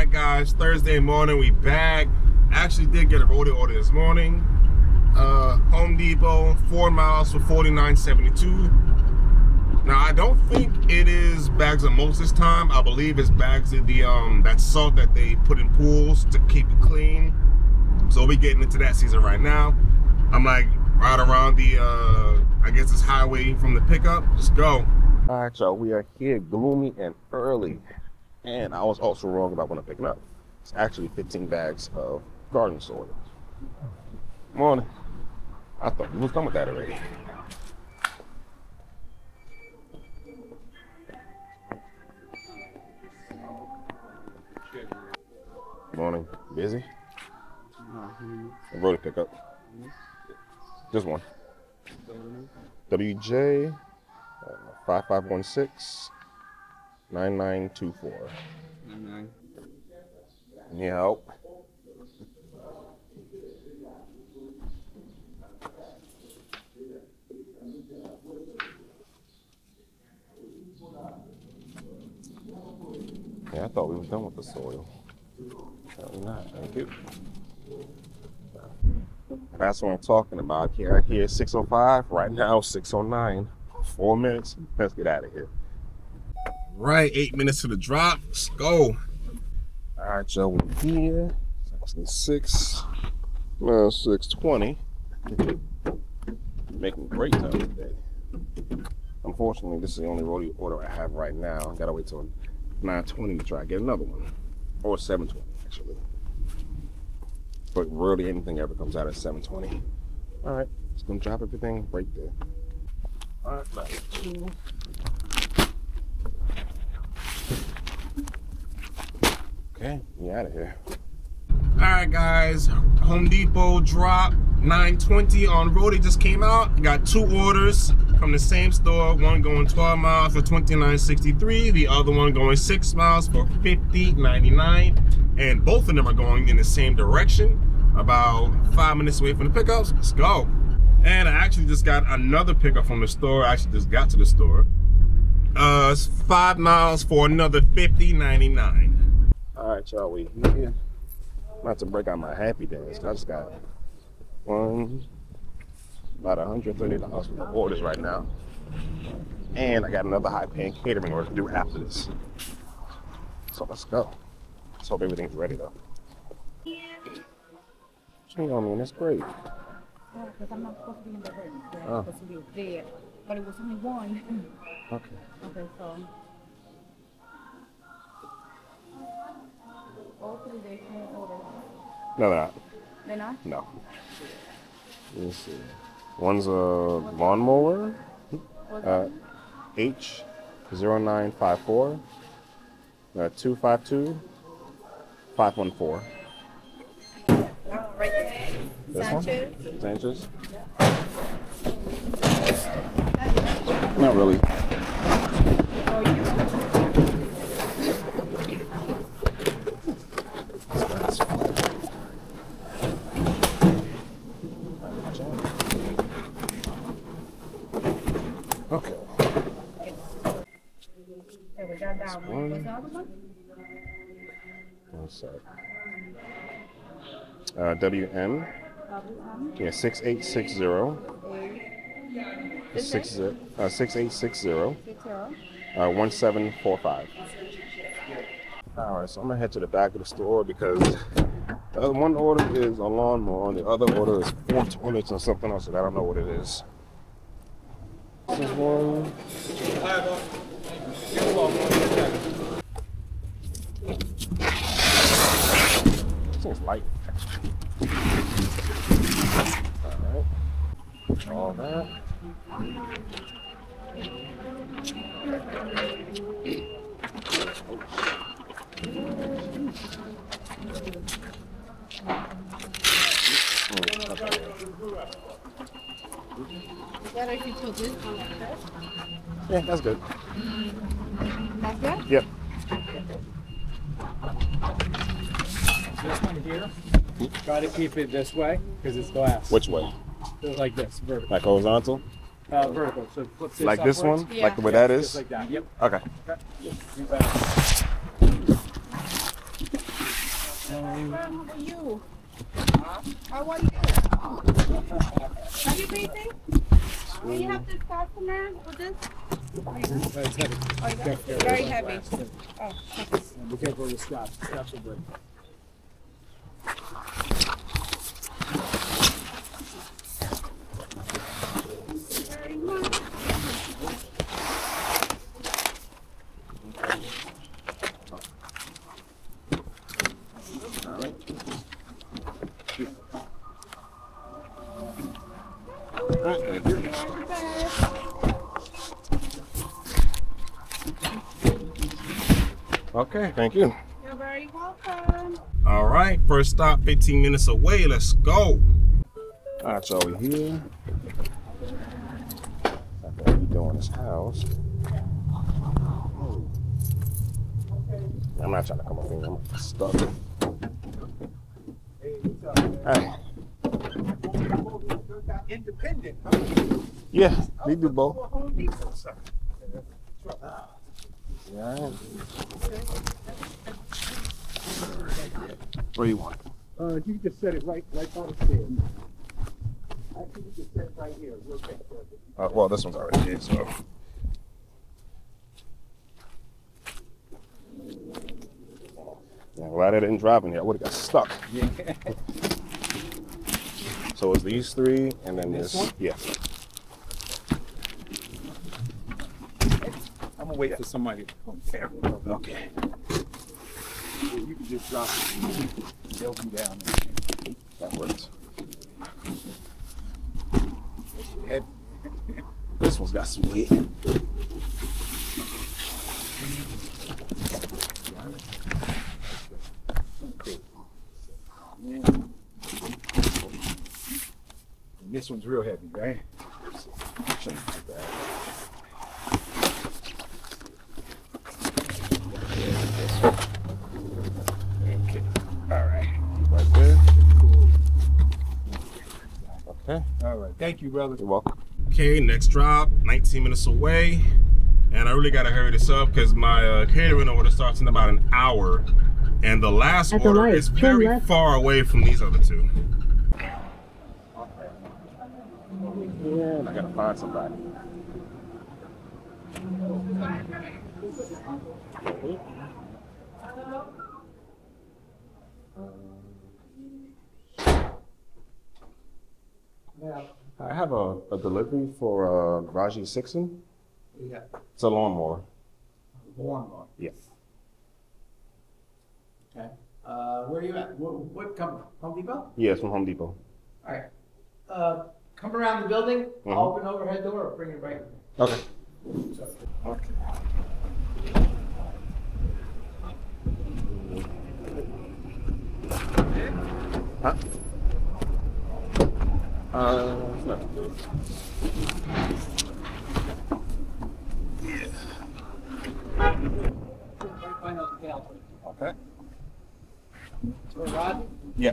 Alright guys, Thursday morning, we back. Actually did get a roadie order this morning. Home Depot, 4 miles for $49.72. Now I don't think it is bags of mulch this time. I believe it's bags of the that salt that they put in pools to keep it clean. So we're getting into that season right now. I'm like right around the I guess it's highway from the pickup. Let's go. Alright y'all, we are here gloomy and early. And I was also wrong about when I'm picking up. It's actually 15 bags of garden soil. Morning. I thought we was done with that already. Morning. Busy? I wrote a pickup. Just one. WJ 5516. 9924. 99. Need help? Yeah, I thought we were done with the soil. Apparently not. Thank you. That's what I'm talking about here. Right here, 6:05. Right now, 6:09. 4 minutes. Let's get out of here. Right, 8 minutes to the drop. Let's go. All right, y'all, we're here. It's actually 6:20. Making great time today. Unfortunately, this is the only roadie order I have right now. I gotta wait till 9:20 to try to get another one, or 7:20 actually. But rarely anything ever comes out at 7:20. All right, just gonna drop everything right there. All right, back to. Okay, we out of here. Alright guys, Home Depot drop, 9:20 on road. It just came out. I got two orders from the same store, one going 12 miles for $29.63, the other one going 6 miles for $50.99, and both of them are going in the same direction, about 5 minutes away from the pickups. Let's go. And I actually just got another pickup from the store. I actually just got to the store. It's 5 miles for another $50.99. All right, y'all, we here. I'm about to break out my happy dance. I just got about $130 for the orders right now. And I got another high-paying catering order to do after this. So let's go. Let's hope everything's ready, though. She on me, and that's great. Yeah, because I'm not supposed to be in the room. I'm supposed to be there. But it was only one. Okay. Okay, so... All 3 days in order. No, they're not. They're not? No. Let me see. One's a lawnmower, H0954, 252514. Right there. This Sanchez. One? Sanchez? Yeah. Not really. Okay. There we got that one. What's the other one? One sec. WM. Yeah, 6860. 6860. 1745. Alright, so I'm gonna head to the back of the store because the other one order is a lawnmower and the other order is 4 toilets and something else that I don't know what it is. This one. This thing's light, actually. Alright. All that. Better if you took this one like this. Yeah, that's good. That's good? Yep. This one here, try to keep it this way because it's glass. Which way? Like this, vertical. Like horizontal? Vertical. So flip this like upwards. This one? Yeah. Like the way that is? Just like that, yep. Okay. Okay. Yes. You bet. Mom, how are you? Huh? How are you? Are you breathing? Do you have this customer with this? It's heavy. Oh, it's very heavy. Oh, be careful with the straps. The straps will break. Okay, thank you. You're very welcome. All right, first stop 15 minutes away. Let's go. All right, so we're here. I'm going to be doing this house. I'm not trying to come up here. I'm stuck. Hey, what's up, man? All right. Independent, huh? Yeah, we do both. Yeah. What do you want? You just set it right on the stairs. Actually, you just set it right here. We'll take care of it. Well, this one's already here, so. Yeah, I'm glad I didn't drive in here. I would have got stuck. Yeah. So it's these three, and then this one? Yeah. I'm gonna wait for somebody to come there. Okay. You can just drop it. They'll come down. That works. This one's got some weight. This one's real heavy, right? Okay. All right. Right there. Cool. Okay. All right. Thank you, brother. You're welcome. Okay, next drop, 19 minutes away. And I really gotta hurry this up because my catering order starts in about an hour. And the last order is very far away from these other two. I gotta find somebody. Yeah. I have a delivery for Raji Sixon. Yeah. It's a lawnmower. Lawnmower? Yes. Okay. Where are you at? What company? Home Depot? Yes, yeah, from Home Depot. All right. Come around the building, mm-hmm. I'll open overhead door or bring it right in. Okay. Okay. Huh? No. Yeah. Okay. So Rod? Yeah.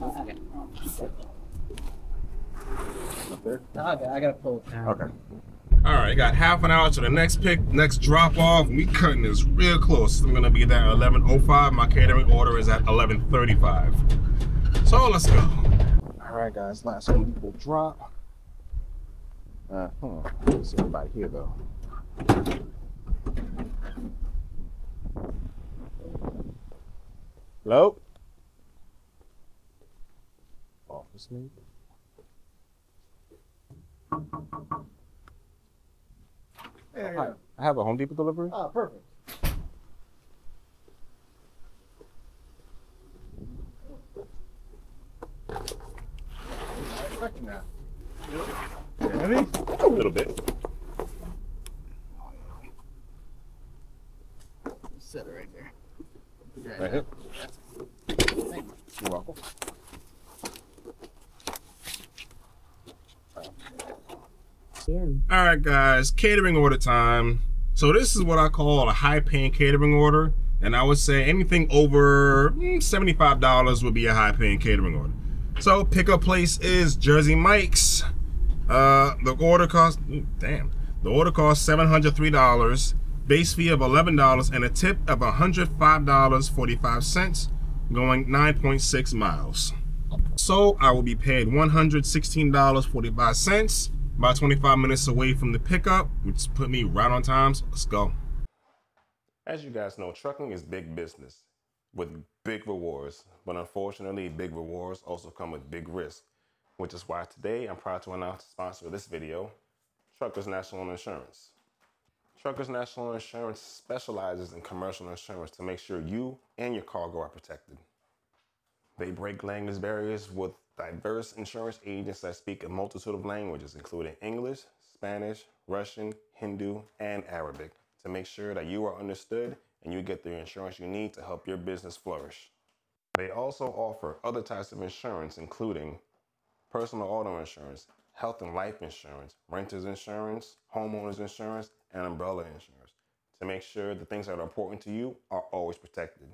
Okay. Up there? Okay, I gotta pull it down. Okay. Alright, got half an hour to the next pick, next drop off. We cutting this real close. I'm gonna be there at 11:05. My catering order is at 11:35. So let's go. Alright guys, last Home Depot drop. Hold on. I don't see anybody here though. Hello? Office maybe? There you go. I have a Home Depot delivery. Oh, perfect. I reckon that. Really? A little bit. Set it right there. Right here. Thank you. You're welcome. All right guys, catering order time. So this is what I call a high paying catering order, and I would say anything over $75 would be a high paying catering order. So pickup place is Jersey Mike's. The order cost $703. base fee of $11 and a tip of $105.45 going 9.6 miles. So I will be paid $116.45, about 25 minutes away from the pickup, which put me right on time, so let's go. As you guys know, trucking is big business with big rewards, but unfortunately big rewards also come with big risk, which is why today I'm proud to announce the sponsor of this video, Truckers National Insurance. Truckers National Insurance specializes in commercial insurance to make sure you and your cargo are protected. They break language barriers with diverse insurance agents that speak a multitude of languages, including English, Spanish, Russian, Hindi, and Arabic, to make sure that you are understood and you get the insurance you need to help your business flourish. They also offer other types of insurance, including personal auto insurance, health and life insurance, renter's insurance, homeowner's insurance, and umbrella insurance, to make sure the things that are important to you are always protected.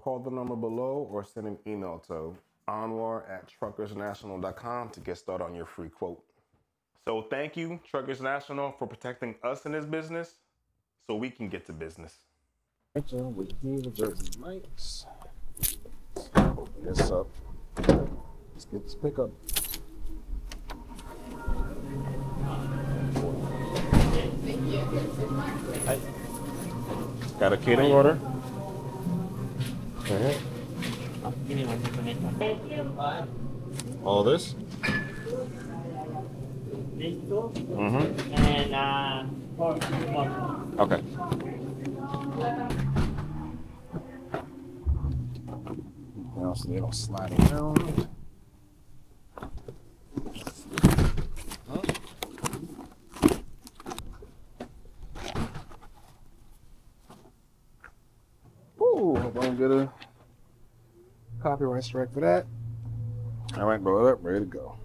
Call the number below or send an email to anwar@truckersnational.com to get started on your free quote. So thank you, Truckers National, for protecting us in this business so we can get to business. Right, y'all, we need a Jersey Mike's. Open this up. Let's get this pickup. Hey. Got a catering order. Okay. All this? Mm-hmm. And okay. Now so they don't slide around. Ooh, hope I don't get a copyright strike for that. All right, roll up, ready to go.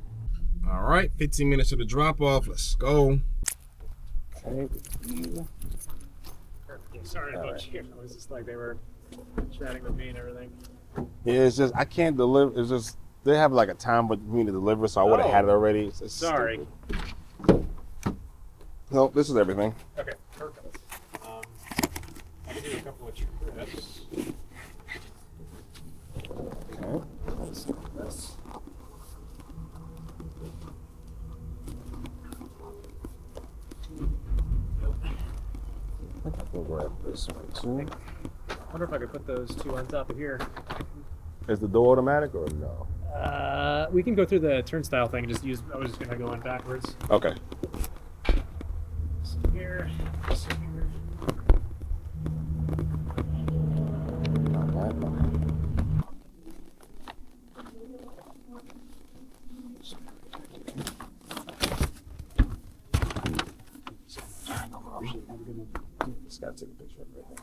All right, 15 minutes to the drop off. Let's go. Okay. Sorry about you. It was just like they were chatting with me and everything. Yeah, it's just I can't deliver. It's just they have like a time for me to deliver, so I would have had it already. It's sorry. Stupid. Nope, this is everything. Okay, perfect. I can do a couple of trips. Okay, let's do this. We'll grab this one too. I wonder if I could put those two on top of here. Is the door automatic or no? We can go through the turnstile thing and just use. I was just gonna go in backwards. Okay. So here. So here. Just gotta take a picture of everything.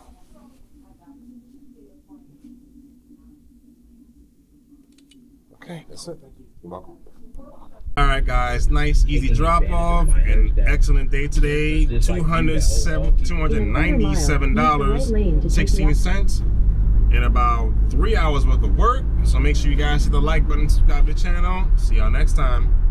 Okay, that's it. You're welcome. All right, guys. Nice, easy drop off. An excellent day today. $297.16 in about 3 hours worth of work. So make sure you guys hit the like button, subscribe to the channel. See y'all next time.